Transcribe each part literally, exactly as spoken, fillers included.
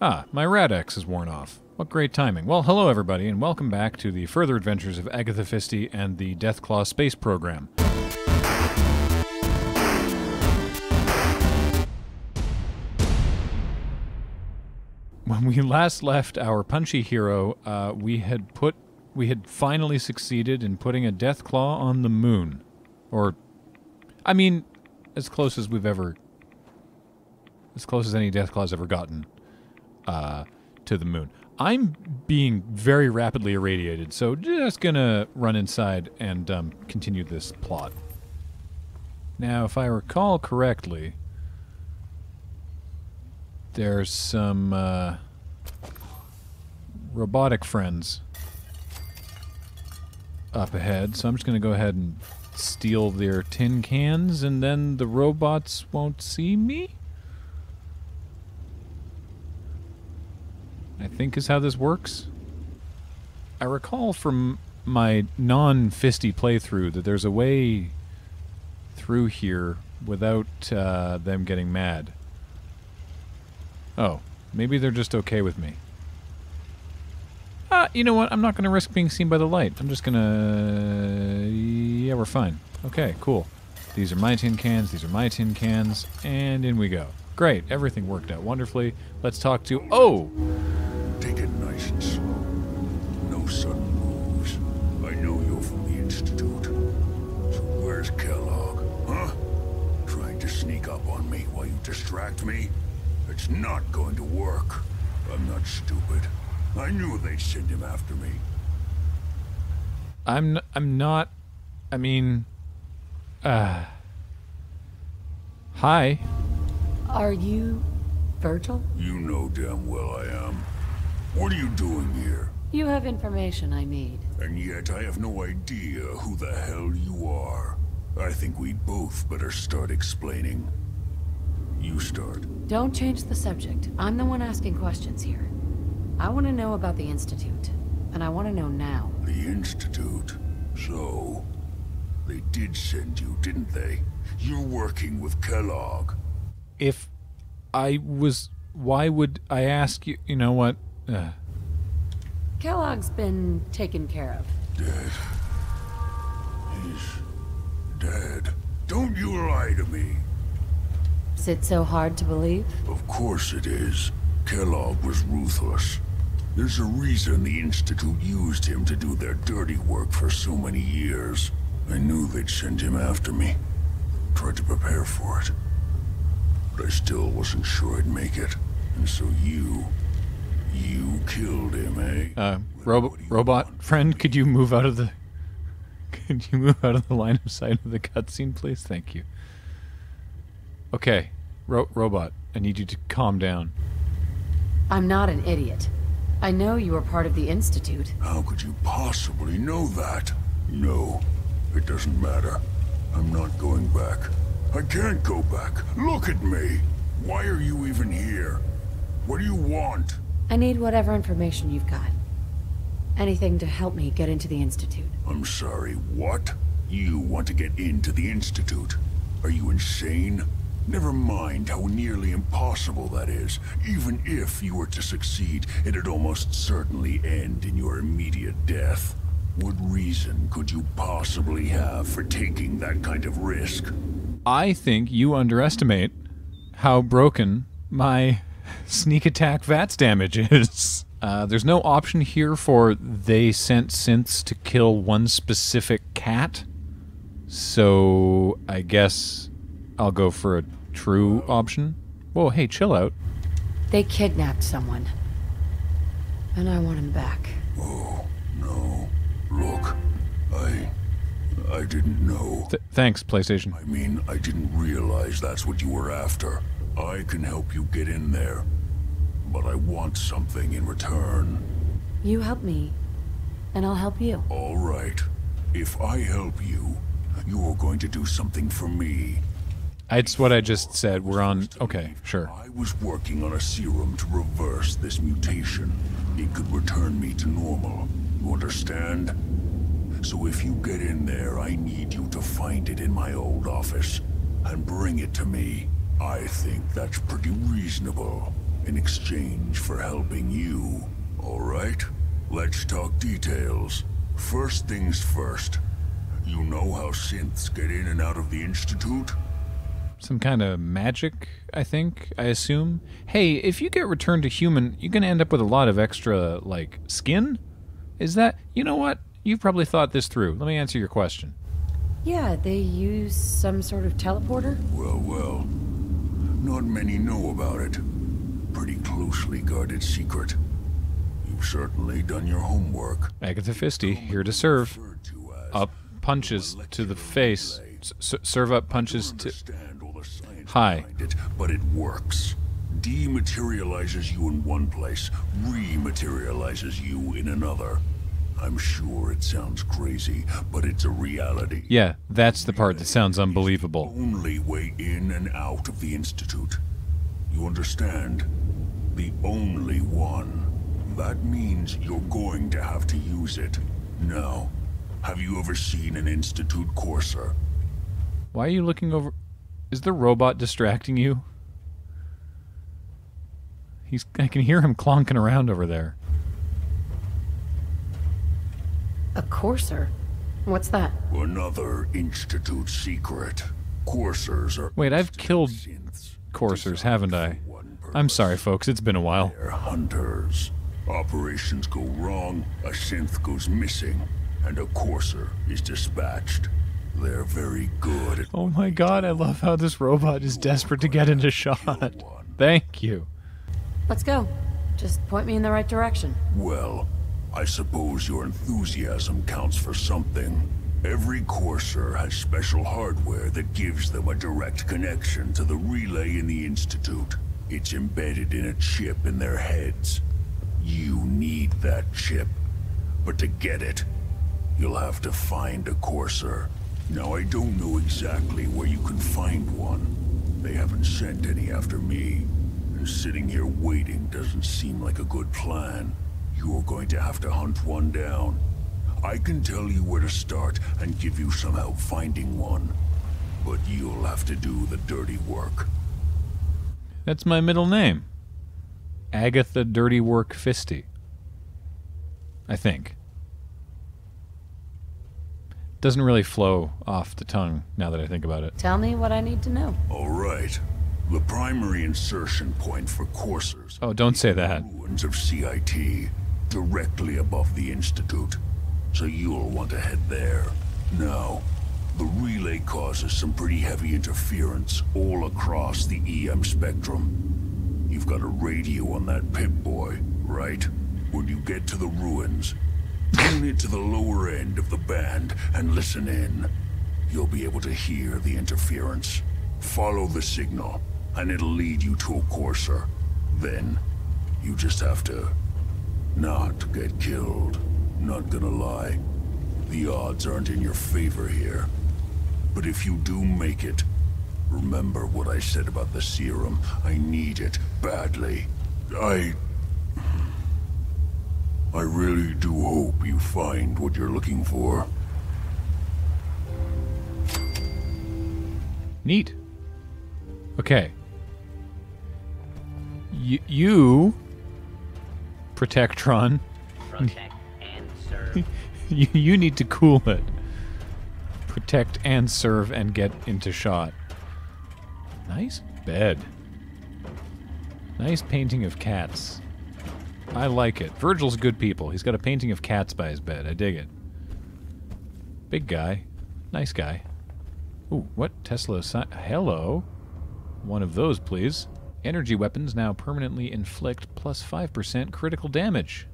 Ah, my Rad-X is worn off. What great timing. Well, hello everybody, and welcome back to the further adventures of Agatha Fisty and the Deathclaw Space Program. When we last left our punchy hero, uh, we had put, we had finally succeeded in putting a Deathclaw on the moon. Or, I mean, as close as we've ever, as close as any Deathclaw's ever gotten. Uh, to the moon. I'm being very rapidly irradiated, so just gonna run inside and um, continue this plot. Now, if I recall correctly, there's some uh, robotic friends up ahead, so I'm just gonna go ahead and steal their tin cans, and then the robots won't see me? I think is how this works. I recall from my non-Fisty playthrough that there's a way through here without uh, them getting mad. Oh, maybe they're just okay with me. Ah, you know what? I'm not going to risk being seen by the light. I'm just going to... Yeah, we're fine. Okay, cool. These are my tin cans, these are my tin cans, and in we go. Great, everything worked out wonderfully. Let's talk to... Oh! Take it nice and slow. No sudden moves. I know you're from the Institute. So where's Kellogg, huh? Trying to sneak up on me while you distract me? It's not going to work. I'm not stupid. I knew they'd send him after me. I'm n I'm not... I mean... Uh... Hi. Are you... Virgil? You know damn well I am. What are you doing here? You have information I need. And yet I have no idea who the hell you are. I think we both better start explaining. You start. Don't change the subject. I'm the one asking questions here. I want to know about the Institute. And I want to know now. The Institute? So... They did send you, didn't they? You're working with Kellogg. If... I was... Why would I ask you... You know what? Ugh. Kellogg's been taken care of. Dead. He's... dead. Don't you lie to me. Is it so hard to believe? Of course it is. Kellogg was ruthless. There's a reason the Institute used him to do their dirty work for so many years. I knew they'd send him after me. Tried to prepare for it. But I still wasn't sure I'd make it. And so you... you killed him, eh? Uh, robo robot friend, could you move out of the... Could you move out of the line of sight of the cutscene, please? Thank you. Okay. Ro robot, I need you to calm down. I'm not an idiot. I know you were part of the Institute. How could you possibly know that? No. It doesn't matter. I'm not going back. I can't go back. Look at me. Why are you even here? What do you want? I need whatever information you've got. Anything to help me get into the Institute. I'm sorry, what? You want to get into the Institute? Are you insane? Never mind how nearly impossible that is. Even if you were to succeed, it'd almost certainly end in your immediate death. What reason could you possibly have for taking that kind of risk? I think you underestimate how broken my sneak attack VATS damage is. Uh, there's no option here for they sent synths to kill one specific cat. So I guess I'll go for a true option. Whoa, hey, chill out. They kidnapped someone. And I want him back. Oh, no. Look, I... I didn't know. Th thanks, PlayStation. I mean, I didn't realize that's what you were after. I can help you get in there, but I want something in return. You help me, and I'll help you. All right. If I help you, you're going to do something for me. That's what I just said. We're on... Okay, sure. I was working on a serum to reverse this mutation. It could return me to normal. You understand? So if you get in there, I need you to find it in my old office and bring it to me. I think that's pretty reasonable. in exchange for helping you. All right? Let's talk details. First things first. You know how synths get in and out of the Institute? Some kind of magic, I think, I assume. Hey, if you get returned to human, you're going to end up with a lot of extra, like, skin? Is that... You know what? You've probably thought this through. Let me answer your question. Yeah, they use some sort of teleporter? Well, well. Not many know about it. Pretty closely guarded secret. You've certainly done your homework. Agatha Fisty, here to serve. Up punches to the face. S serve up punches to... Hi. It, but it works. Dematerializes you in one place, rematerializes you in another. I'm sure it sounds crazy, but it's a reality. Yeah, that's the part that sounds unbelievable. Only way in and out of the Institute. You understand? The only one. That means you're going to have to use it. Now, have you ever seen an Institute Courser? Why are you looking over... Is the robot distracting you? He's... I can hear him clonking around over there. A Courser? What's that? Another Institute secret. Coursers are... Wait, I've killed Coursers, haven't I? I'm sorry, folks. It's been a while. They're hunters. Operations go wrong, a synth goes missing, and a Courser is dispatched. They're very good. Oh my god, I love how this robot is desperate to get into shot. Thank you. Let's go. Just point me in the right direction. Well, I suppose your enthusiasm counts for something. Every Courser has special hardware that gives them a direct connection to the relay in the Institute. It's embedded in a chip in their heads. You need that chip. But to get it, you'll have to find a Courser. Now, I don't know exactly where you can find one. They haven't sent any after me. And sitting here waiting doesn't seem like a good plan. You're going to have to hunt one down. I can tell you where to start and give you some help finding one. But you'll have to do the dirty work. That's my middle name. Agatha Dirty Work Fisty. I think. Doesn't really flow off the tongue, now that I think about it. Tell me what I need to know. All right. The primary insertion point for Coursers... Oh, don't say that. ...ruins of C I T, directly above the Institute. So you'll want to head there. Now, the relay causes some pretty heavy interference all across the E M spectrum. You've got a radio on that Pip-Boy, right? When you get to the ruins... Tune it to the lower end of the band and listen in. You'll be able to hear the interference. Follow the signal, and it'll lead you to a Courser. Then, you just have to not get killed. Not gonna lie, the odds aren't in your favor here. But if you do make it, remember what I said about the serum. I need it badly. I... I really do hope you find what you're looking for. Neat. Okay. Y you... Protectron. Protect and serve. you, you need to cool it. Protect and serve and get into shot. Nice bed. Nice painting of cats. I like it. Virgil's good people. He's got a painting of cats by his bed. I dig it. Big guy. Nice guy. Ooh, what? Tesla si- Hello. One of those, please. Energy weapons now permanently inflict plus five percent critical damage.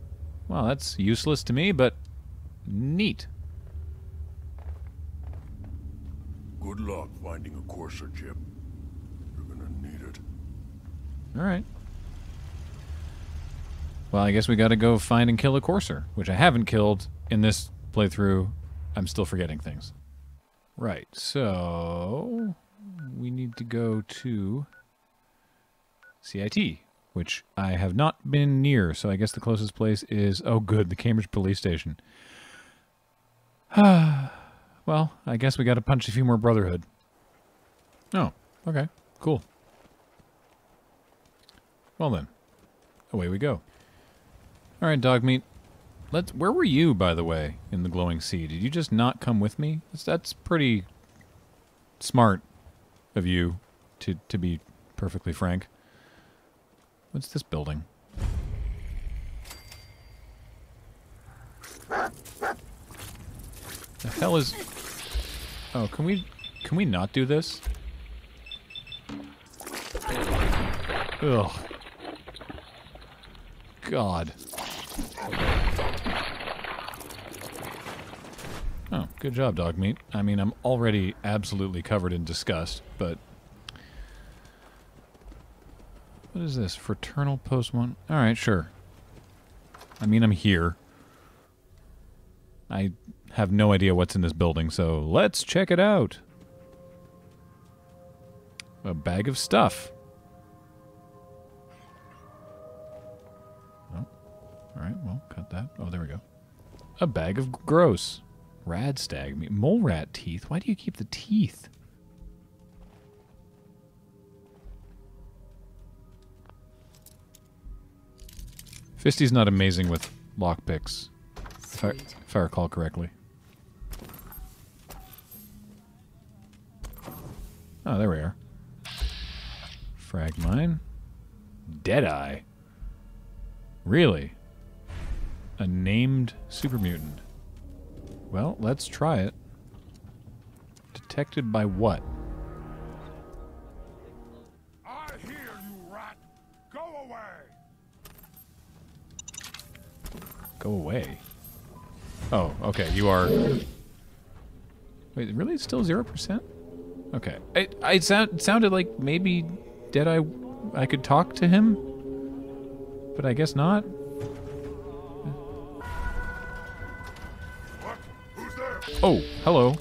Well, that's useless to me, but neat. Good luck finding a Courser chip. You're gonna need it. All right. Well, I guess we gotta go find and kill a Courser, which I haven't killed in this playthrough. I'm still forgetting things. Right, so... we need to go to... C I T, which I have not been near, so I guess the closest place is... Oh good, the Cambridge police station. Well, I guess we gotta punch a few more Brotherhood. Oh, okay, cool. Well then. away we go. All right, Dogmeat. Let's. Where were you, by the way, in the glowing sea? Did you just not come with me? That's, that's pretty smart of you, to to be perfectly frank. What's this building? The hell is? Oh, can we can we not do this? Ugh. God. Oh, good job, Dogmeat. I mean, I'm already absolutely covered in disgust, but... What is this? Fraternal Post one? Alright, sure. I mean, I'm here. I have no idea what's in this building, so let's check it out! A bag of stuff. Oh. Alright, well, cut that. Oh, there we go. A bag of gross. Rad stag meat. Mole rat teeth? Why do you keep the teeth? Fisty's not amazing with lockpicks, if I, if I recall correctly. Oh, there we are. Frag mine. Deadeye. Really? A named super mutant. Well, let's try it. Detected by what? I hear you, rat. Go away. Go away. Oh, okay. You are. Wait, really? It's still zero percent? Okay. I I sound it sounded like maybe Deadeye I could talk to him, but I guess not. Oh, hello.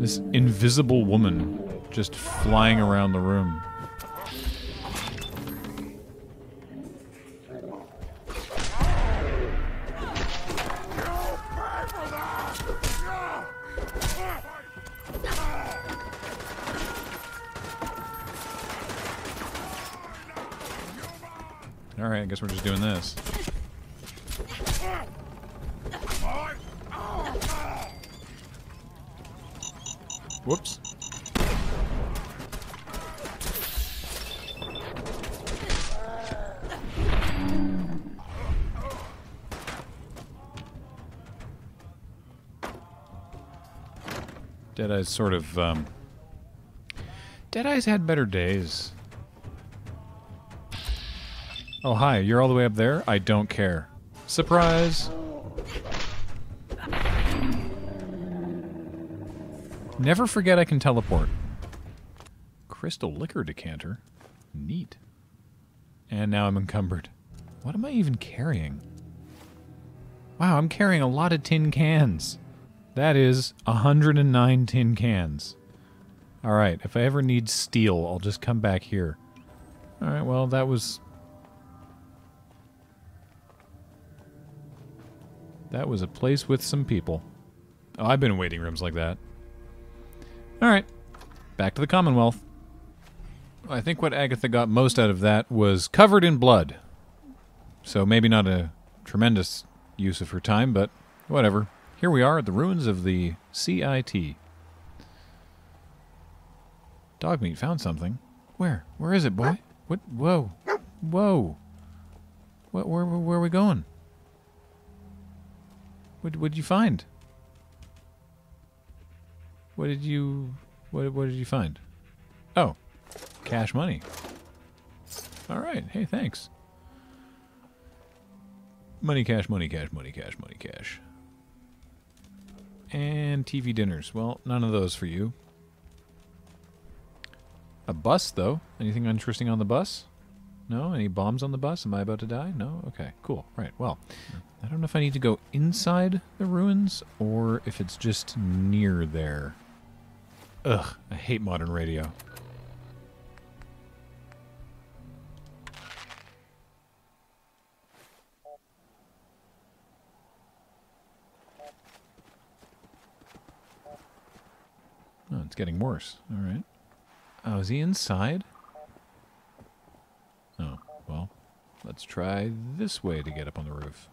This invisible woman just flying around the room. Alright, I guess we're just doing this. Whoops. Deadeye's sort of, um... Deadeye's had better days. Oh, hi, you're all the way up there? I don't care. Surprise! Never forget I can teleport. Crystal liquor decanter. Neat. And now I'm encumbered. What am I even carrying? Wow, I'm carrying a lot of tin cans. That is one hundred nine tin cans. Alright, if I ever need steel, I'll just come back here. Alright, well, that was... That was a place with some people. Oh, I've been in waiting rooms like that. Alright. Back to the Commonwealth. I think what Agatha got most out of that was covered in blood. So maybe not a tremendous use of her time, but whatever. Here we are at the ruins of the C I T. Dogmeat found something. Where? Where is it, boy? What? Whoa. Whoa. What, where, where are we going? What what did you find? What did you what what did you find? Oh, cash money. All right. Hey, thanks. Money, cash, money, cash, money, cash, money, cash. And T V dinners. Well, none of those for you. A bus though. Anything interesting on the bus? No? Any bombs on the bus? Am I about to die? No? Okay, cool. Right, well, I don't know if I need to go inside the ruins or if it's just near there. Ugh, I hate modern radio. getting worse. All right. Oh, is he inside? Oh, well, let's try this way to get up on the roof.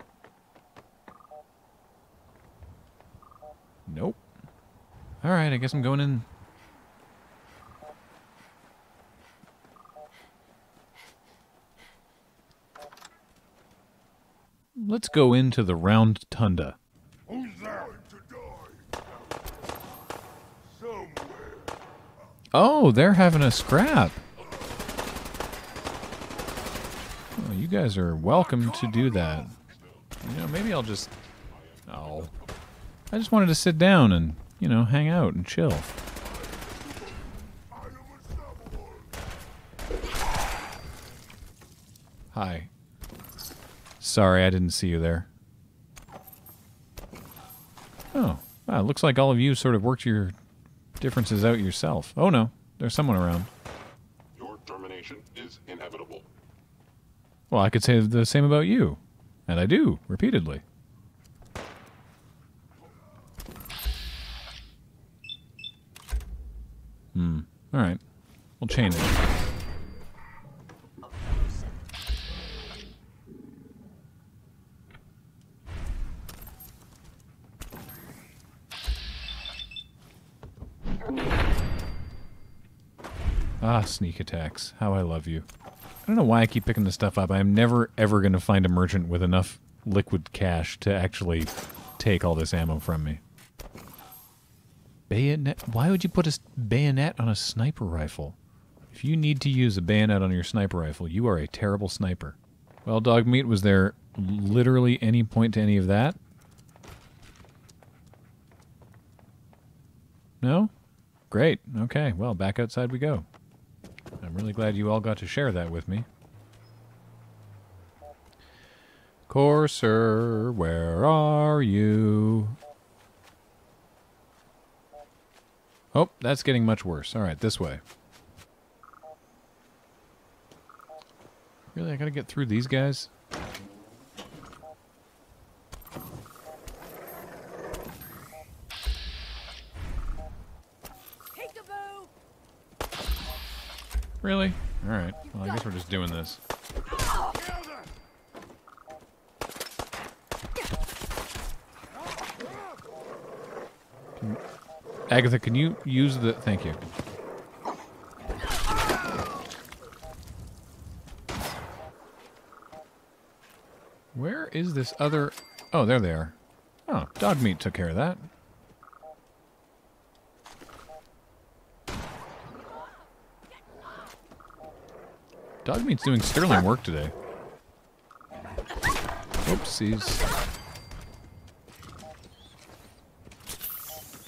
Nope. All right, I guess I'm going in. Let's go into the round tunda. Who's there to die? Somewhere. Oh, they're having a scrap. Oh, you guys are welcome to do that. You know, maybe I'll just... Oh. I just wanted to sit down and, you know, hang out and chill. Hi. Sorry, I didn't see you there. Oh, wow, looks like all of you sort of worked your differences out yourself. Oh no, there's someone around. Your termination is inevitable. Well, I could say the same about you. And I do, repeatedly. Hmm, alright. We'll change it. Ah, sneak attacks. How I love you. I don't know why I keep picking this stuff up. I'm never, ever going to find a merchant with enough liquid cash to actually take all this ammo from me. Bayonet? Why would you put a bayonet on a sniper rifle? If you need to use a bayonet on your sniper rifle, you are a terrible sniper. Well, Dogmeat, was there literally any point to any of that? No? Great. Okay. Well, back outside we go. I'm really glad you all got to share that with me. Courser, where are you? Oh, that's getting much worse. All right, this way. Really, I gotta get through these guys? Really? Alright. Well, I guess we're just doing this. Can, Agatha, can you use the... Thank you. Where is this other... Oh, there they are. Oh, Dogmeat took care of that. Dogmeat's doing sterling work today. Oopsies.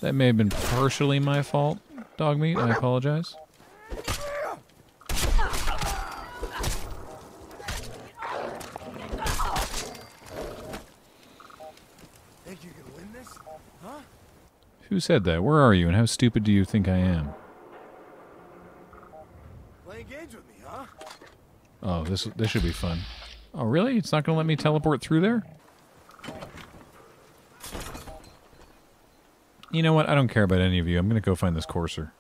That may have been partially my fault, Dogmeat. I apologize. Think you can win this? Huh? Who said that? Where are you, and how stupid do you think I am? Oh, this this should be fun. Oh, really? It's not going to let me teleport through there? You know what? I don't care about any of you. I'm going to go find this Courser.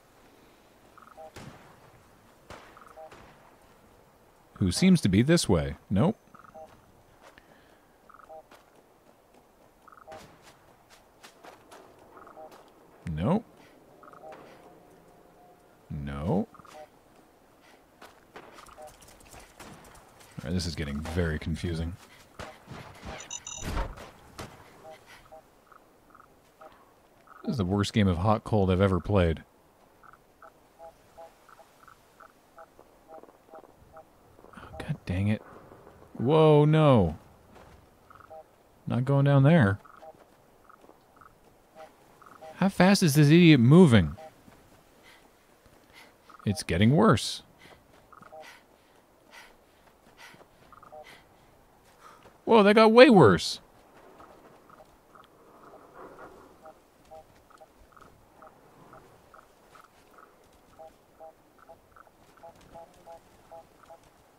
Who seems to be this way. Nope. Nope. No. This is getting very confusing. This is the worst game of hot cold I've ever played. Oh, God dang it. Whoa, no. Not going down there. How fast is this idiot moving? It's getting worse. Whoa, that got way worse.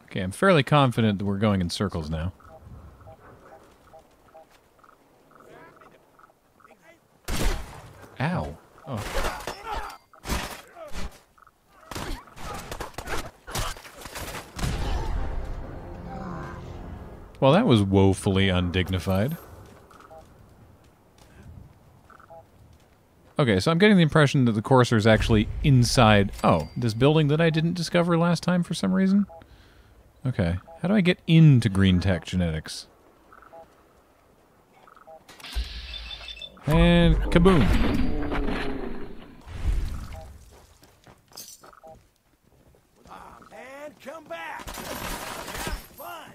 Okay, I'm fairly confident that we're going in circles now. Ow. Oh. Well, that was woefully undignified. Okay, so I'm getting the impression that the Courser is actually inside... Oh, this building that I didn't discover last time for some reason? Okay, how do I get into Green Tech Genetics? And kaboom! And come back! Have fun!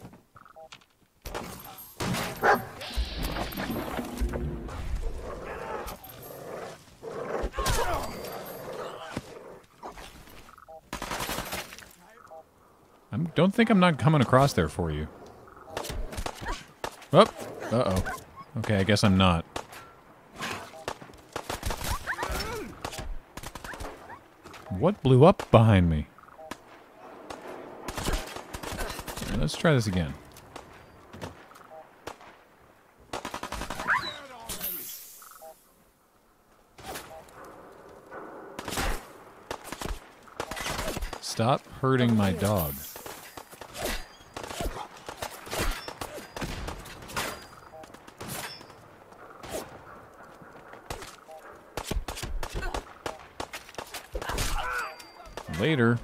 I don't think I'm not coming across there for you. Oh, uh-oh. Okay, I guess I'm not. What blew up behind me? Let's try this again. Stop hurting my dog. Later.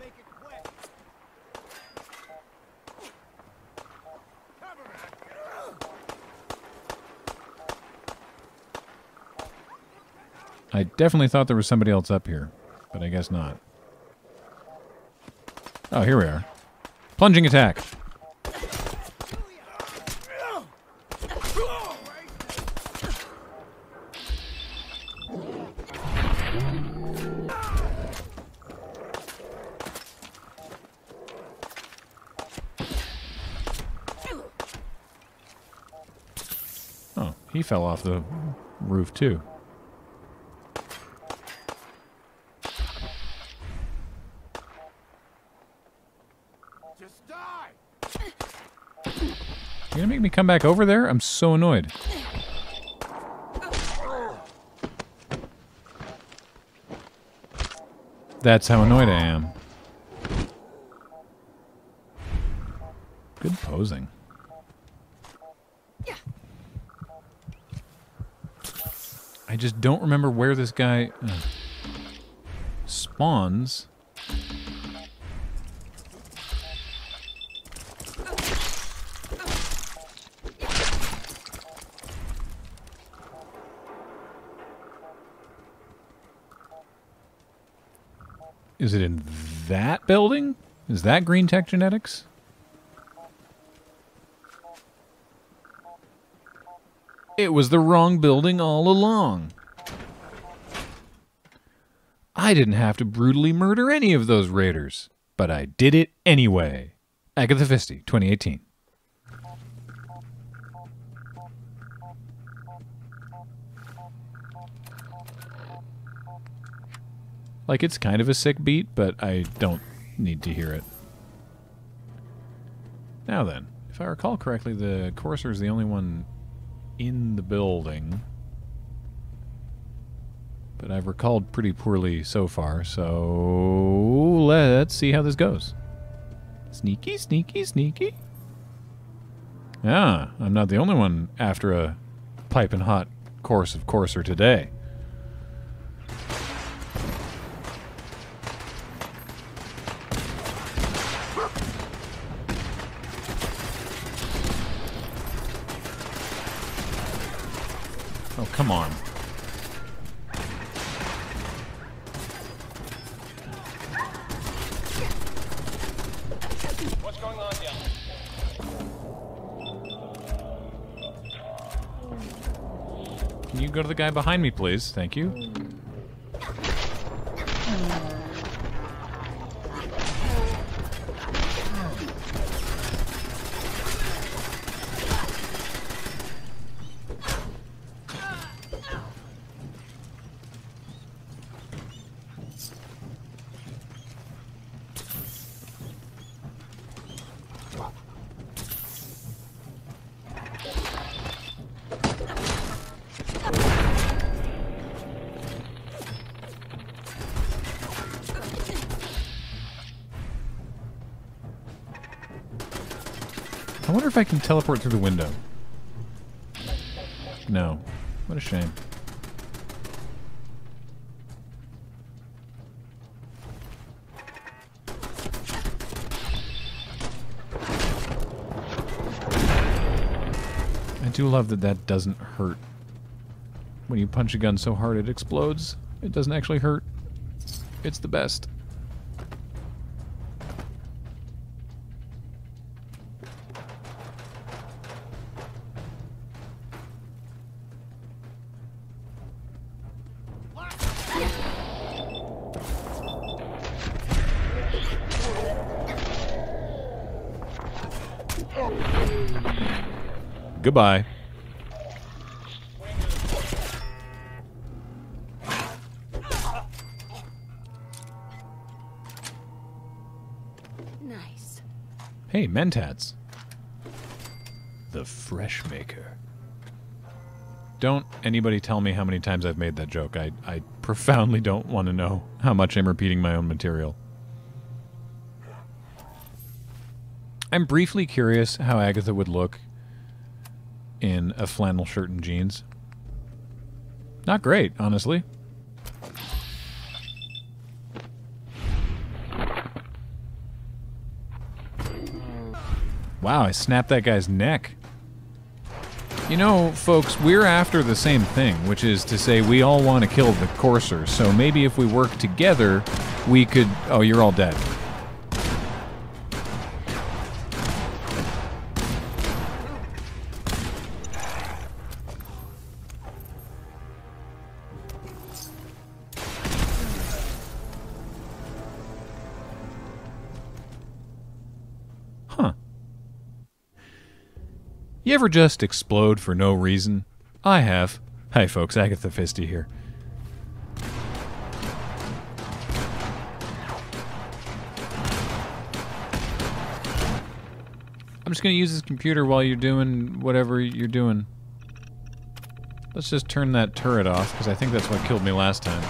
I definitely thought there was somebody else up here, but I guess not. Oh, here we are. Plunging attack. He fell off the roof, too. Just die. You're gonna make me come back over there? I'm so annoyed. That's how annoyed I am. Good posing. I just don't remember where this guy uh, spawns. Is it in that building? Is that Green Tech Genetics? It was the wrong building all along. I didn't have to brutally murder any of those raiders, but I did it anyway. Agatha Fisty, twenty eighteen. Like, it's kind of a sick beat, but I don't need to hear it. Now then, if I recall correctly, the Courser is the only one in the building, but I've recalled pretty poorly so far, so let's see how this goes. Sneaky, sneaky, sneaky. Ah, I'm not the only one after a piping hot course of Courser today. Come on. What's going on down? Can you go to the guy behind me, please? Thank you. I wonder if I can teleport through the window. No. What a shame. I do love that that doesn't hurt. When you punch a gun so hard it explodes, it doesn't actually hurt. It's the best. Goodbye. Nice. Hey, Mentats. The Fresh Maker. Don't anybody tell me how many times I've made that joke. I, I profoundly don't want to know how much I'm repeating my own material. I'm briefly curious how Agatha would look in a flannel shirt and jeans. Not great, honestly. Wow, I snapped that guy's neck. You know, folks, we're after the same thing, which is to say we all want to kill the Courser, so maybe if we work together, we could... Oh, you're all dead. You ever just explode for no reason? I have. Hi folks, Agatha Fisty here. I'm just gonna use this computer while you're doing whatever you're doing. Let's just turn that turret off, because I think that's what killed me last time.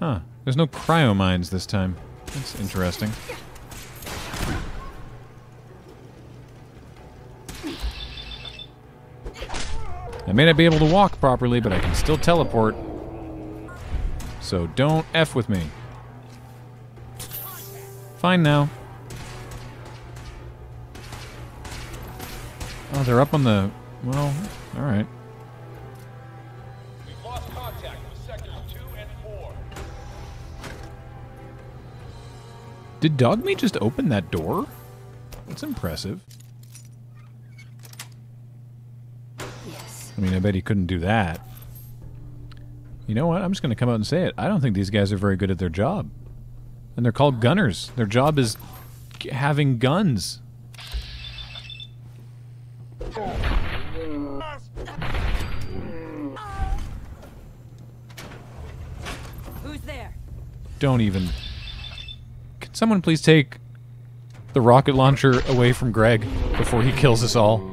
Huh. There's no cryo mines this time. That's interesting. I may not be able to walk properly, but I can still teleport. So don't F with me. Fine now. Oh, they're up on the... Well, alright. We've lost contact with sectors two and four. Did Dogmeat just open that door? That's impressive. I mean, I bet he couldn't do that. You know what? I'm just going to come out and say it. I don't think these guys are very good at their job. And they're called gunners. Their job is having guns. Who's there? Don't even. Can someone please take the rocket launcher away from Greg before he kills us all?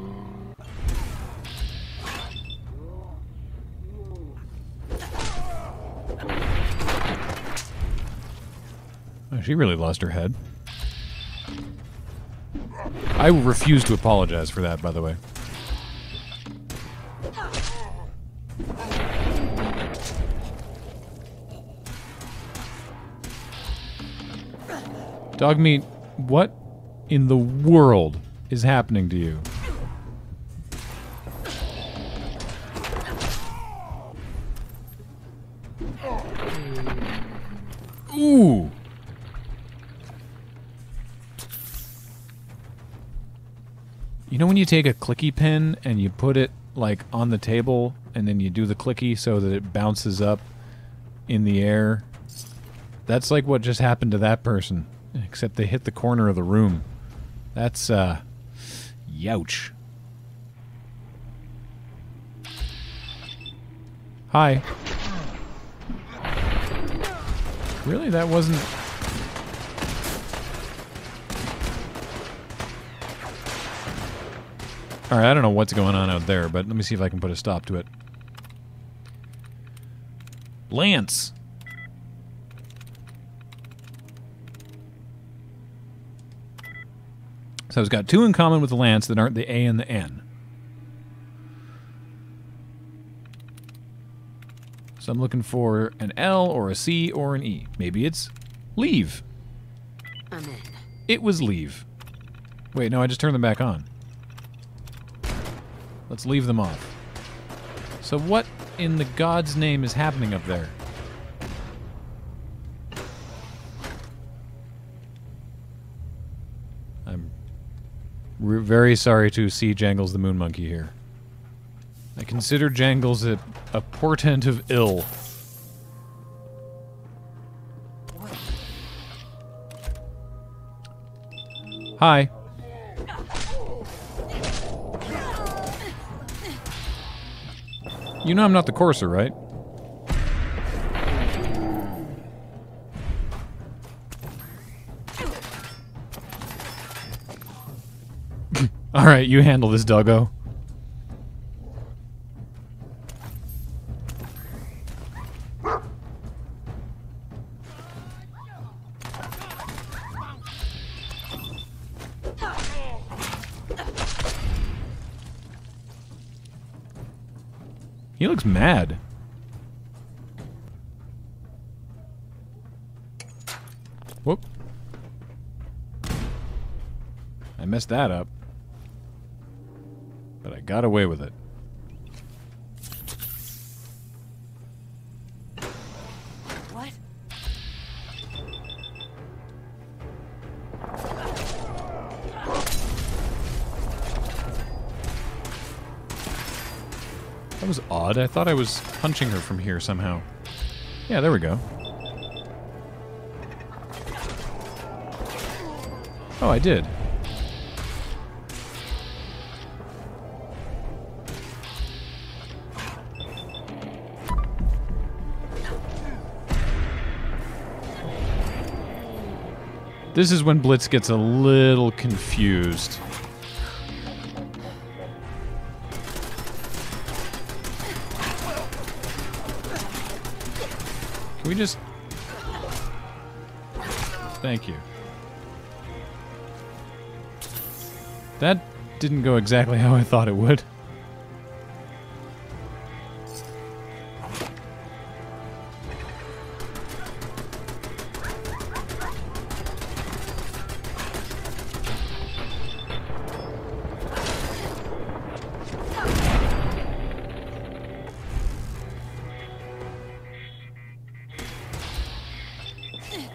She really lost her head. I refuse to apologize for that, by the way. Dogmeat, what in the world is happening to you? Ooh! You know when you take a clicky pin and you put it like on the table and then you do the clicky so that it bounces up in the air? That's like what just happened to that person, except they hit the corner of the room. That's, uh, youch. Hi. Really? That wasn't... Alright, I don't know what's going on out there, but let me see if I can put a stop to it. Lance! So it's got two in common with the Lance that aren't the A and the N. So I'm looking for an L or a C or an E. Maybe it's leave. I'm in. It was leave. Wait, no, I just turned them back on. Let's leave them off. So what in the God's name is happening up there? I'm very sorry to see Jangles the Moon Monkey here. I consider Jangles a, a portent of ill. Hi. You know I'm not the Courser, right? Alright, you handle this, doggo. He looks mad. Whoop. I messed that up. But I got away with it. What? That was odd. I thought I was punching her from here somehow. Yeah, there we go. Oh, I did. This is when Blitz gets a little confused. Can we just... Thank you. That didn't go exactly how I thought it would.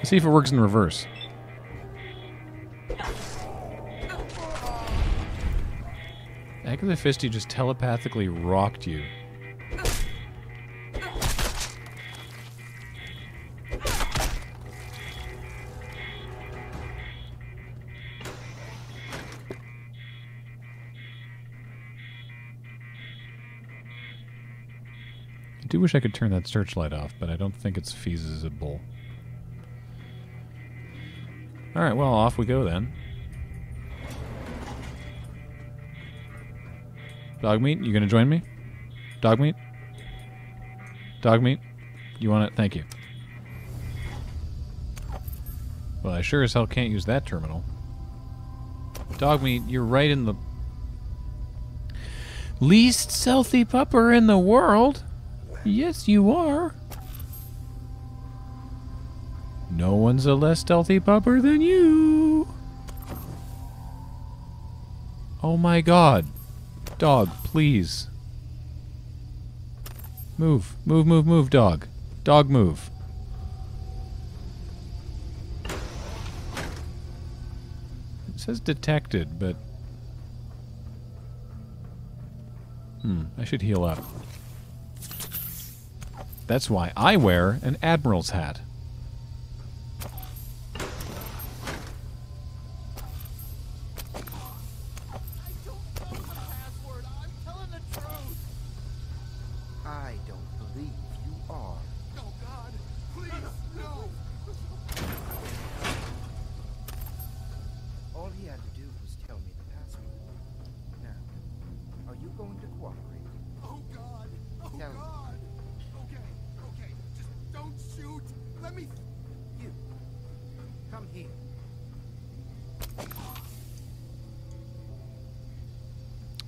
See if it works in reverse. Agatha Fisty just telepathically rocked you. I do wish I could turn that searchlight off, but I don't think it's feasible. All right, well, off we go then. Dogmeat, you gonna join me? Dogmeat? Dogmeat? You want it? Thank you. Well, I sure as hell can't use that terminal. Dogmeat, you're right in the... least stealthy pupper in the world. Yes, you are. No one's a less stealthy pupper than you! Oh my god. Dog, please. Move. Move, move, move, dog. Dog, move. It says detected, but... Hmm, I should heal up. That's why I wear an admiral's hat.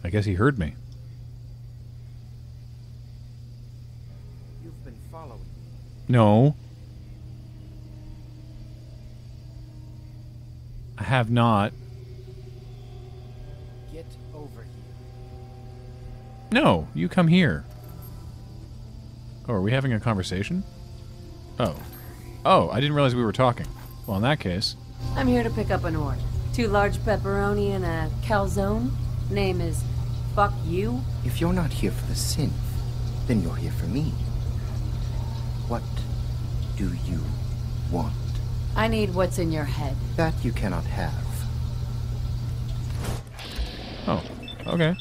I guess he heard me. You've been following me. No. I have not. Get over here. No, you come here. Oh, are we having a conversation? Oh. Oh, I didn't realize we were talking. Well, in that case... I'm here to pick up an order. Two large pepperoni and a calzone. Name is... Fuck you. If you're not here for the synth, then you're here for me. What do you want? I need what's in your head. That you cannot have. Oh, okay.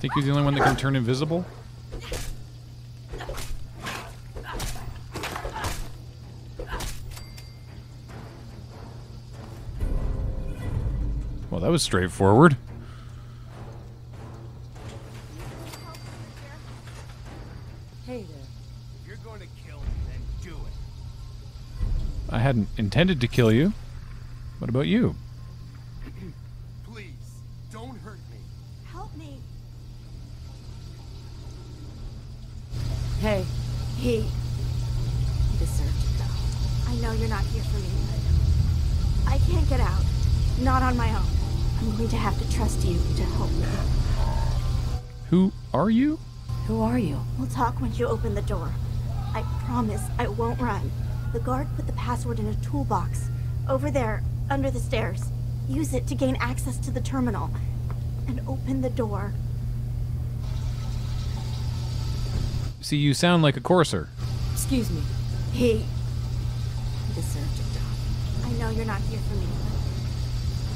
Think he's the only one that can turn invisible? Well, that was straightforward. Hey there. If you're going to kill me, then do it. I hadn't intended to kill you. What about you? Hey. He... He deserved to go. I know you're not here for me, but I can't get out. Not on my own. I'm going to have to trust you to help me. Who are you? Who are you? We'll talk when you open the door. I promise I won't run. The guard put the password in a toolbox. Over there, under the stairs. Use it to gain access to the terminal. And open the door. See, you sound like a Courser. Excuse me. He... He deserved to die. I know you're not here for me.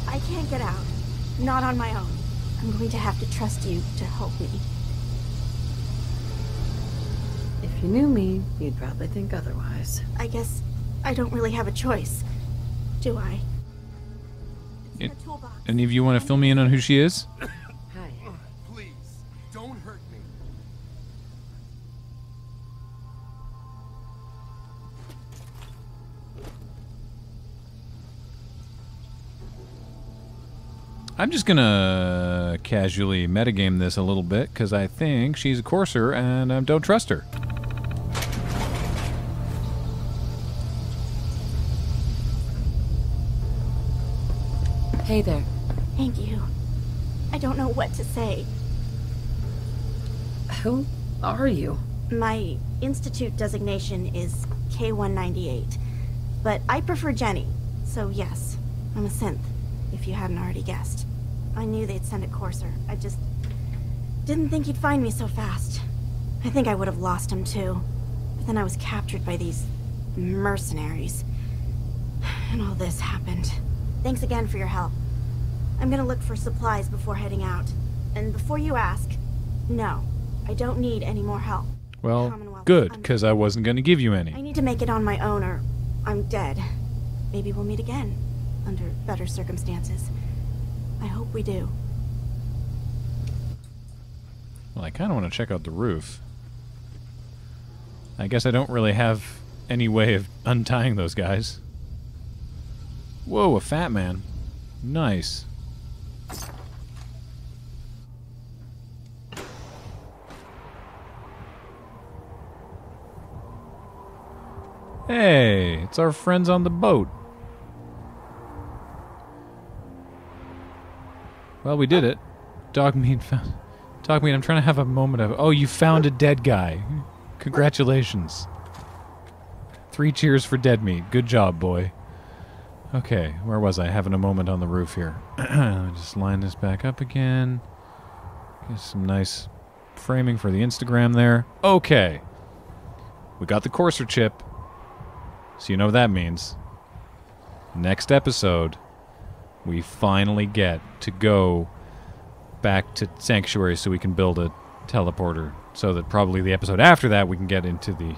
I can't get out. Not on my own. I'm going to have to trust you to help me. If you knew me, you'd probably think otherwise. I guess I don't really have a choice. Do I? It's it, in a toolbox. Any of you want to fill me in on who she is? I'm just gonna casually metagame this a little bit because I think she's a Courser and I don't trust her. Hey there. Thank you. I don't know what to say. Who are you? My Institute designation is K one ninety-eight, but I prefer Jenny, so yes, I'm a synth. If you hadn't already guessed. I knew they'd send a Courser. I just didn't think he'd find me so fast. I think I would have lost him too. But then I was captured by these mercenaries. And all this happened. Thanks again for your help. I'm gonna look for supplies before heading out. And before you ask, no, I don't need any more help. Well, good, because I wasn't gonna give you any. I need to make it on my own or I'm dead. Maybe we'll meet again. Under better circumstances. I hope we do. Well, I kind of want to check out the roof. I guess I don't really have any way of untying those guys. Whoa, a fat man. Nice. Hey, it's our friends on the boat. Well, we did it. Dogmeat found... Dogmeat, I'm trying to have a moment of... Oh, you found a dead guy. Congratulations. Three cheers for dead meat. Good job, boy. Okay, where was I? Having a moment on the roof here. Just line this back up again. Get some nice framing for the Instagram there. Okay. We got the Courser chip. So you know what that means. Next episode... we finally get to go back to Sanctuary so we can build a teleporter so that probably the episode after that we can get into the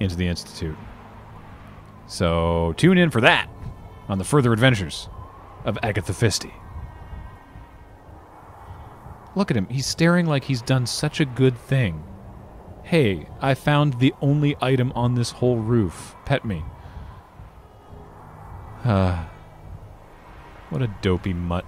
into the Institute. So tune in for that on the further adventures of Agatha Fisty. Look at him. He's staring like he's done such a good thing. hey, I found the only item on this whole roof. Pet me. Uh, what a dopey mutt.